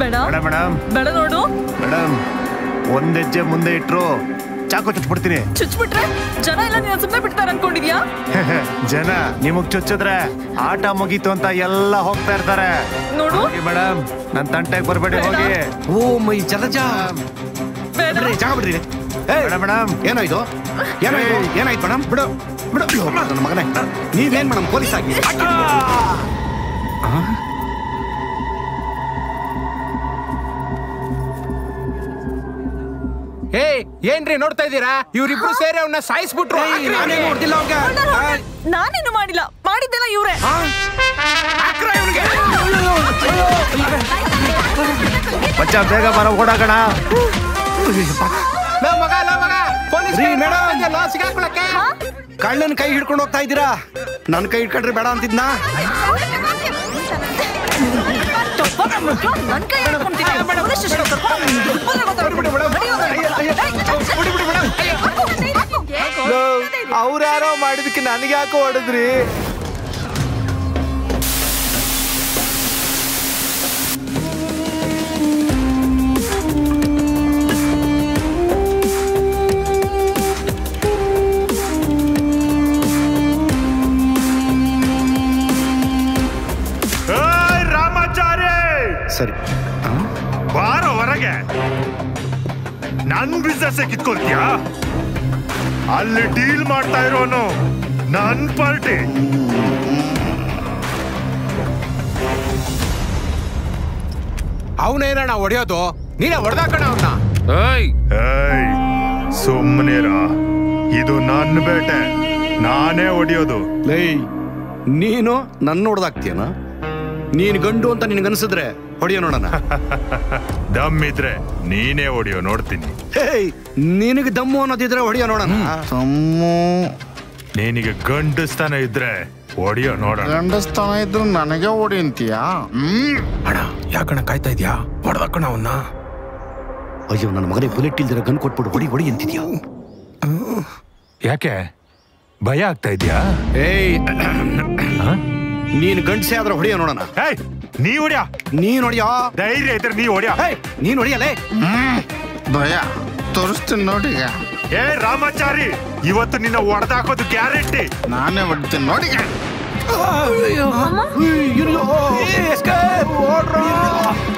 ಬೇಡ ಬೇಡ ನೋಡು ಮೇಡಮ್, ಒಂದ್ ಹೆಜ್ಜೆ ಮುಂದೆ ಇಟ್ರು ಚಾಕು ಚುಚ್ಬಿಡ್ತೀನಿ. ಚುಚ್ಬಿಟ್ರೆ ಜನ ಎಲ್ಲ ನೀನು ಸುಮ್ಮನೆ ಬಿಡ್ತಾರೆ ಅನ್ಕೊಂಡಿದ್ಯಾ? ಜನ ನಿಮಗ್ ಚುಚ್ಚಿದ್ರೆ ಆಟ ಮುಗೀತು ಅಂತ ಎಲ್ಲ ಹೋಗ್ತಾ ಇರ್ತಾರೆ ನೋಡು. ಮೇಡಮ್ ನನ್ ತಂಟೆಗೆ ಬರ್ಬೇಡಿ, ಹೋಗಿ. ಓ ಮೈ ಜಲಜ, ಜಾಗ ಬಿಡ್ರಿ. ಮೇಡಮ್ ಏನಾಯ್ತು ಏನಾಯ್ತು ಮೇಡಮ್? ಬಿಡು ಬಿಡು ನನ್ನ ಮಗನೇ, ನೀವೇನ್ ಮೇಡಮ್ ಪೊಲೀಸ್ ಆಗಿ? ಹೇ ಏನ್ರಿ ನೋಡ್ತಾ ಇದ್ದೀರಾ? ಇವ್ರಿಬ್ರು ಸೇರಿ ಅವನ್ನ ಸಾಯಿಸ್ಬಿಟ್ರು. ನಾನೇನು ಮಾಡಿಲ್ಲ, ಮಾಡಿದ್ದೆಲ್ಲ ಇವ್ರೆ. ಬಚ್ಚ ಬೇಗ ಬರ ಓಡಾಗೋಣ. ಕಳ್ಳನ್ ಕೈ ಹಿಡ್ಕೊಂಡು ಹೋಗ್ತಾ ಇದ್ದೀರಾ, ನನ್ ಕೈ ಹಿಡ್ಕೊಂಡ್ರಿ ಬೇಡ ಅಂತಿದ್ನ? ಅವ್ರ್ಯಾರೋ ಮಾಡಿದಕ್ಕೆ ನನಗೆ ಯಾಕೆ ಹೊಡೆದ್ರಿ? ಸರಿ ಬಾರೋ ಹೊರಗೆ. ನನ್ ಬಿಸ್ನೆಸ್ ಕಿತ್ಕೊಳ್ತೀಯ? ಅಲ್ಲಿ ಡೀಲ್ ಮಾಡ್ತಾ ಇರೋನು ನನ್ ಪಾರ್ಟಿ. ಅವನೇನಣ್ಣ ಹೊಡೆಯೋದು? ನೀನೇ ಹೊಡೆದಾಕಣ ಅವನ್ನ. ಸುಮ್ಮನೆರ, ಇದು ನನ್ನ ಬೇಟೆ, ನಾನೇ ಹೊಡೆಯೋದು. ನೀನು ನನ್ನ ಹೊಡೆದಾಕ್ತೀಯನ? ನೀನ್ ಗಂಡು ಅಂತ ನಿನ್ಗನ್ಸಿದ್ರೆ ಹೊಡಿಯೋ ನೋಡೋಣ. ದಮ್ ಇದ್ರೆ ನೀನೇ ಹೊಡಿಯೋ ನೋಡ್ತೀನಿ. ನಿನಗೆ ದಮ್ಮು ಅನ್ನೋದಿದ್ರೆ ಹೊಡಿಯೋ ನೋಡೋಣ. ನಿನಗೆ ಗಂಡಸ್ತಾನ ಇದ್ರೆ ಹೊಡಿಯೋ ನೋಡೋಣ. ಗಂಡಸ್ತಾನ ಇದ್ರೆ ನನಗೆ ಹೊಡಿ ಅಂತೀಯಾ? ಅಣ್ಣ ಯಾಕಣ್ಣ ಕಾಯ್ತಾ ಇದ್ಯಾ? ಹೊಡೆದಕ್ಕಣ ಅವನ್ನ. ಅಯ್ಯೋ ನನ್ನ ಮಗನೇ, ಬುಲೆಟ್ ಇಲ್ದಿರ ಗನ್ ಕೊಟ್ಬಿಟ್ಟು ಹೊಡಿ ಹೊಡಿ ಅಂತಿದ್ಯಾ? ಯಾಕೆ ಭಯ ಆಗ್ತಾ ಇದ್ಯಾ? ಏಯ್ ನೀನ್ ಗಂಡಸೆ ಆದ್ರೆ ಹೊಡಿಯೋ ನೋಡೋಣ. ನೀ ಹೊಡಿಯ, ನೀನ್ ಹೊಡಿಯೋ ಧೈರ್ಯ ಇದ್ರೆ ನೀ ಹೊಡಿಯ. ನೀನ್ ಹೊಡಿಯಲೇ? ಭಯ ತೋರಿಸ್ತೀನಿ ನೋಡಿ. ಏ ರಾಮಾಚಾರಿ, ಇವತ್ತು ನಿನ್ನ ಹೊಡೆದಾಕೋದು ಗ್ಯಾರಂಟಿ. ನಾನೇ ಹೊಡಿತೀನಿ ನೋಡಿ.